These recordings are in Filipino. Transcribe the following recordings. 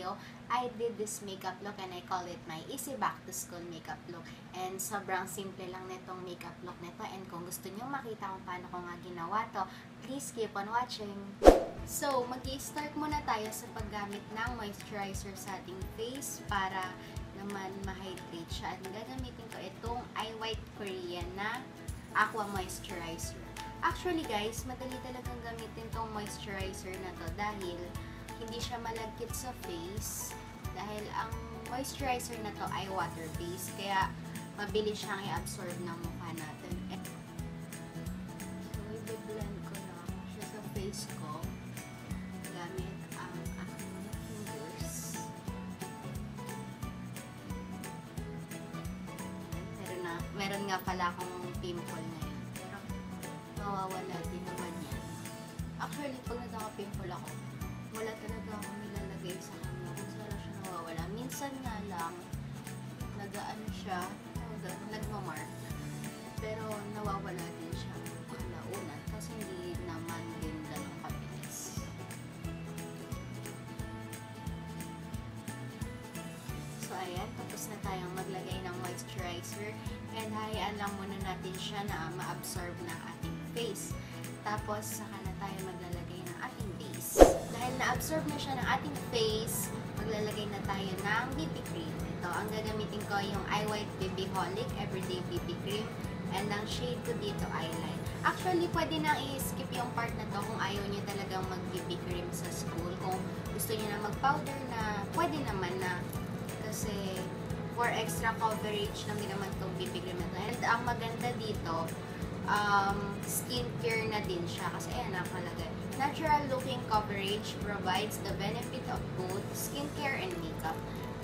video, I did this makeup look and I call it my easy back to school makeup look. And sobrang simple lang nitong makeup look nito, and kung gusto niyo makita kung paano ko nga ginawa to, please keep on watching. So, mag-i-start muna tayo sa paggamit ng moisturizer sa ating face para naman ma-hydrate siya. At gagamitin ko itong iWhite Korean na Aqua Moisturizer. Actually guys, madali talagang gamitin tong moisturizer na to dahil hindi siya malagkit sa face dahil ang moisturizer na to ay water-based, kaya mabilis siyang i-absorb ng mukha natin. So, i-blend ko lang siya sa face ko gamit ang aking fingers. Meron nga pala akong pimple ngayon, pero mawawala din naman yan. Actually, pag nagkaka-pimple ako, wala talaga akong nilalagay sa kanya kung saan siya nawawala. Minsan nga lang nagaano siya, nagmamark, pero nawawala din siya kalaunan kasi hindi naman din ganun kabilis. So ayan, tapos na tayong maglagay ng moisturizer, and hayaan lang muna natin siya na ma-absorb ng ating face. Tapos saka na tayo maglalagay ng ating base. Dahil na-absorb na siya ng ating face, maglalagay na tayo ng BB cream. Ito, ang gagamitin ko yung iWhite BB Holic Everyday BB Cream, and ang shade ko dito eyeliner. Actually, pwede nang i-skip yung part na to kung ayaw nyo talagang mag-BB cream sa school. Kung gusto nyo na mag-powder na, pwede naman na. Kasi for extra coverage lang din naman itong BB cream na to. And ang maganda dito, skincare na din siya kasi ayan nakalagay. Natural looking coverage provides the benefit of both skincare and makeup.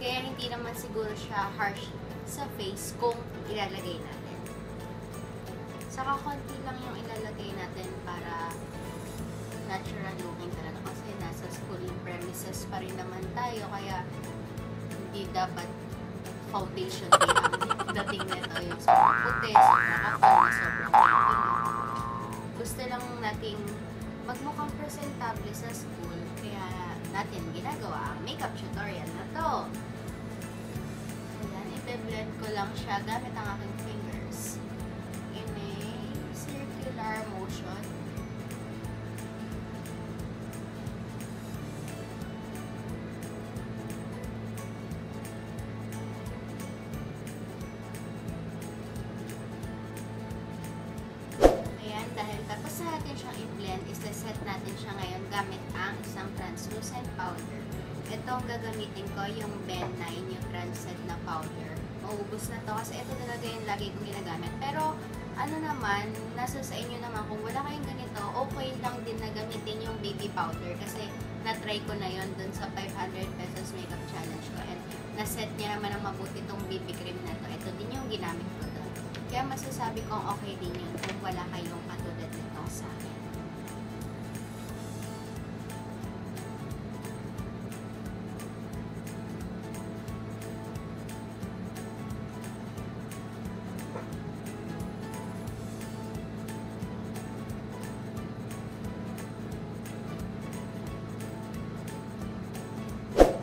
Kaya hindi naman siguro siya harsh sa face kung ilalagay natin. Saka konti lang yung ilalagay natin para natural looking talaga kasi nasa school premises pa rin naman tayo, kaya hindi dapat foundation din ang dating nito, yung sobrang puti, sobrang kapal, sobrang kapal. Gusto lang nating magmukhang presentable sa school, kaya natin ginagawa ang makeup tutorial na to. Ayan, ipe-blend ko lang siya gamit ang aking fingers in a circular motion. Dahil tapos na natin siyang i-blend, isa-set natin siya ngayon gamit ang isang translucent powder. Ito ang gagamitin ko, yung Ben Nye translucent na powder. Maubos na to kasi ito talaga yung lagi kong ginagamit. Pero ano naman, nasa sa inyo naman, kung wala kayong ganito, okay lang din na gamitin yung baby powder. Kasi na-try ko na yon dun sa 500 pesos makeup challenge ko. And na-set niya naman ang mabuti itong BB cream na to. Ito din yung ginamit ko dun. Kaya masasabi kong okay din yun kung wala kayong katulad nito sa akin.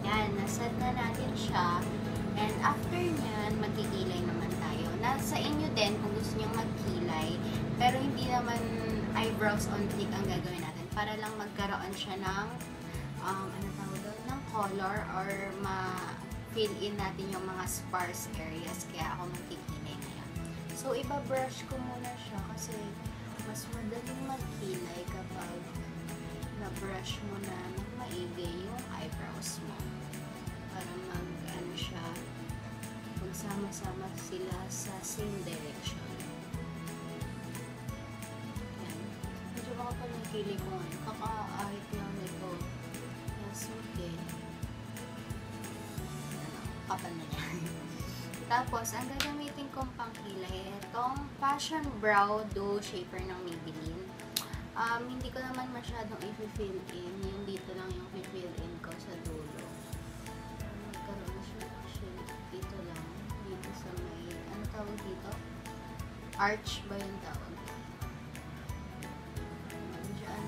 Yan, naset na natin siya. And after nyan, magkikilay naman tayo. Nasa inyo din kung gusto nyo magkilay, pero hindi naman eyebrows on thick ang gagawin natin para lang magkaroon siya ng ano tawag doon, ng color or ma-fill in natin yung mga sparse areas, kaya ako magkikilay ngayon. So, iba-brush ko muna siya kasi mas madaling magkilay kapag na-brush mo na ng maigay yung eyebrows mo para mag-ano siya, magsama-sama sila sa same direction. Ayan. Medyo baka pa nagkili ko ngayon. Kakaahit lang nito. Yes, okay. Kapal na yan. Tapos, ang gagamitin kong pangkilay, itong Fashion Brow Dough Shaper ng Maybelline. Hindi ko naman masyadong i-fill in. Yung dito lang yung i-fill in ko sa dulo. Tawag dito? Arch ba yung tawag? Diyan.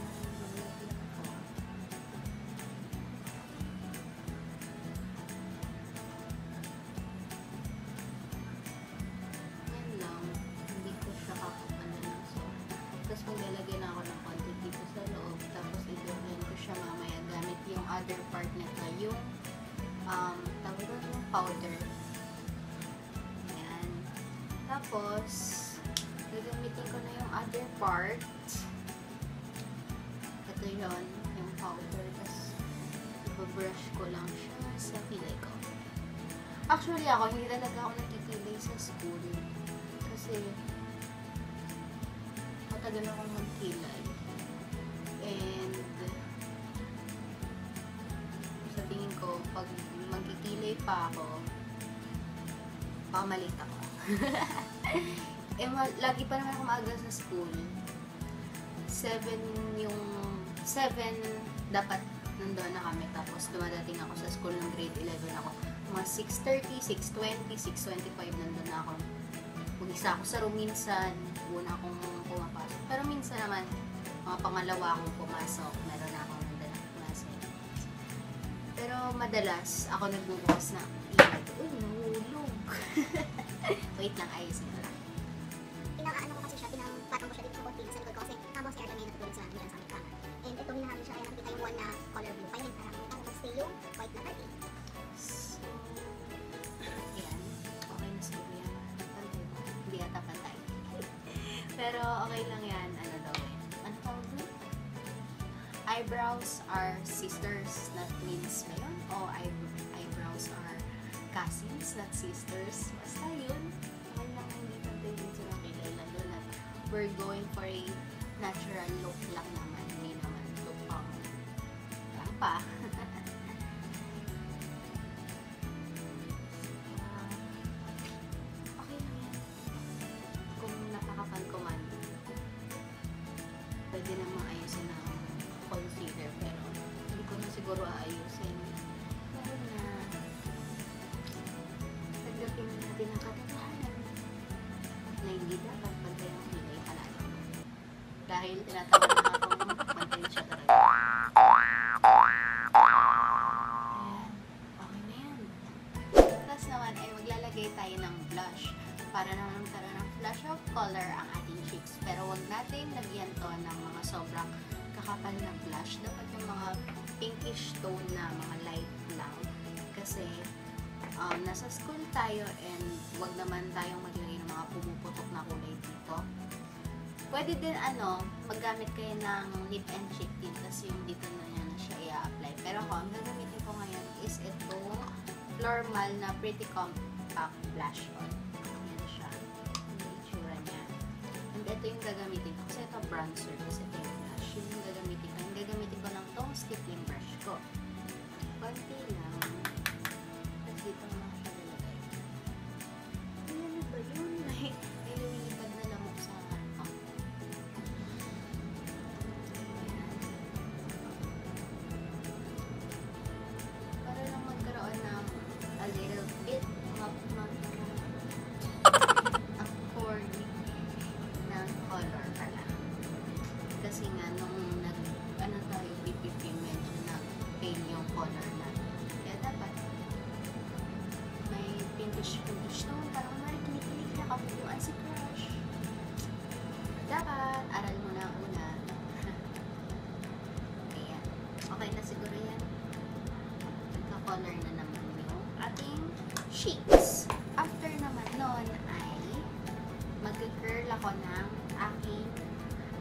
maglalagay na ako ng konti dito sa loob. Tapos i-blend ko siya mamaya gamit yung other part na ito, yung yung powder. Ayan. Tapos gagamitin ko na yung other part. Ito yun, yung powder. Tapos ibabrush ko lang siya sa kilay ko. Actually ako, hindi talaga ako nagkikilay sa school. Kasi matagal akong magkilay. And sa tingin ko, pag magkikilay pa ako, pamalit ako. Eh, lagi pa naman ako maaga sa school. 7 dapat nandoon na kami. Tapos dumadating ako sa school ng grade 11 ako. Mga 6:30, 6:20, 6:25 nandun na ako. Mag-isa ako sa room minsan. Una akong pumapasok. Pero minsan naman, mga pangalawa akong pumasok. Meron na akong nandalang pumasok. Pero madalas, ako nagbubukas na ilag. Uy, nahulog! Wait lang, ayos na lang. Pinakaano ko kasi siya, pinapatang ko siya dito sa konti sa likod ko. Kasi habang si Arda may natutulog sa nagitan sa aking kama. And ito, hinahamin siya. Kaya nakikita yung one na color blue. Finally, parang mag-stay yung white na party. Pero okay lang yan, ano daw eh. Ano tawag mo? Eyebrows are sisters, not twins ba yun? O eyebrows are cousins, not sisters. Basta yun. Okay lang, hindi pa din dito nakilala. Doon at we're going for a natural look lang naman. Hindi naman look pang lang pa. Pwede na maayusin ng concealer, pero hindi ko na siguro aayusin. Pero na pagdating natin ang katotohanan na hindi dapat pantay ang kilay palagi. Dahil tinatawag na akong pantay siya talaga. Ayan, okay na yan. Plus naman ay maglalagay tayo ng blush para naman magkaroon ng flush of color ang ating cheeks. Pero huwag natin lagyan to ng mga sobrang kakapal na blush. Dapat yung mga pinkish tone na mga light lang. Kasi nasa school tayo and huwag naman tayong maglagay ng mga pumuputok na kulay dito. Pwede din maggamit kayo ng lip and cheek tint kasi yung dito na yan siya i-apply. Pero ako, ang gagamitin ko ngayon is itong normal na pretty compact blush on. Ito yung gagamitin ko. Kasi ito bronzer. Kasi ito yung brush. Yun yung gagamitin ko. Yung gagamitin ko ng tong stippling brush ko. Konti lang. Tapos dito mga kalalagay. Ano ba yun? May lumilipad na lamok sa akin. Para lang magkaroon ng a little bit cheeks. After naman nun ay mag-curl ako ng aking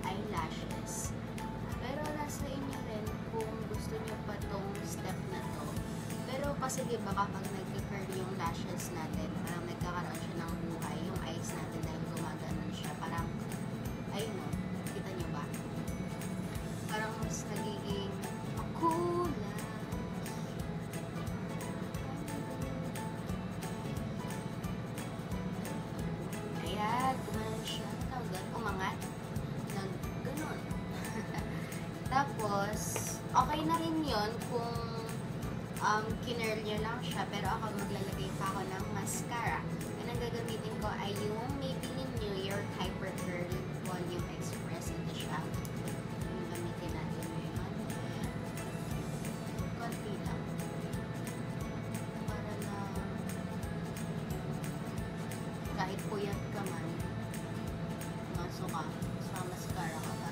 eyelashes. Pero nasa inyo rin kung gusto nyo pa tong step na to. Pero kasi diba kapag nag-curl yung lashes natin, parang nagkakaroon siya ng buhay yung eyes natin dahil gumagano'n siya. Parang, ayun o, kita nyo ba? Parang mas nagiging cool. Okay na rin yun kung kinurl nyo lang siya. Pero ako maglalagay pa ako ng mascara. And ang gagamitin ko ay yung Maybelline New York Hypercurl Volume Express. Ito siya. Yung gamitin natin ngayon. Konti lang. Para na kahit puyat ka man, maso ka sa mascara ka.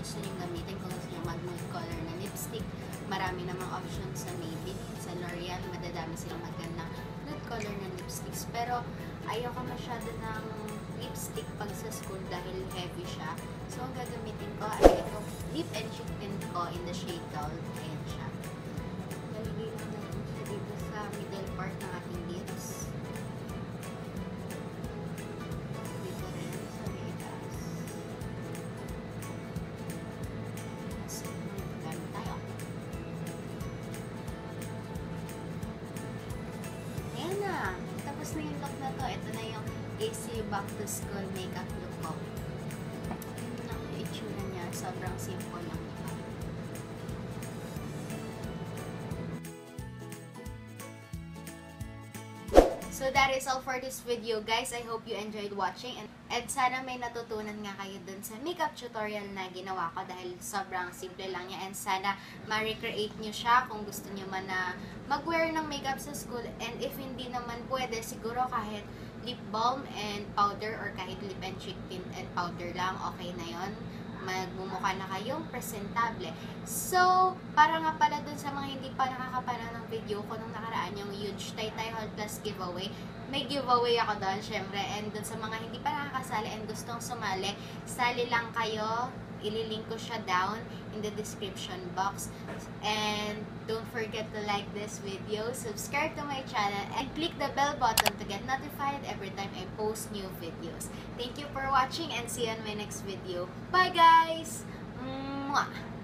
gusto nyo gamitin kung gusto nyo mag-multicolor na lipstick. Marami namang options sa Maybelline, sa L'Oreal, madadami silang magandang red color na lipsticks. Pero ayoko masyado ng lipstick pag sa school dahil heavy siya. So ang gagamitin ko ay ito, lip and cheek tint ko in the shade Dull. Ayan siya. Maligay ko na rin siya dito sa middle part ng ating lips. Dito rin sa may taas. So magkano tayo. Ayan na! Tapos na yung look na to. Ito na yung AC back to school makeup look ko. Yun ang itsura niya. Sobrang simple lang. So that is all for this video, guys. I hope you enjoyed watching and sana may natutunan nga kayo dun sa makeup tutorial na ginawa ko dahil sobrang simple lang niya and sana ma-recreate nyo siya kung gusto nyo man na mag-wear ng makeup sa school, and if hindi naman pwede, siguro kahit lip balm and powder or kahit lip and cheek tint and powder lang, okay na yon. Magmumukha na kayong presentable. So, para nga pala dun sa mga hindi pa nakakapanood ng video ko nung nakaraan, yung huge Taytay Haul Plus giveaway, may giveaway ako doon, syempre. And dun sa mga hindi pa nakakasali and gustong sumali, sali lang kayo. Ililink ko siya down in the description box. And don't forget to like this video, subscribe to my channel, and click the bell button to get notified every time I post new videos. Thank you for watching and see you on my next video. Bye, guys! Mwah!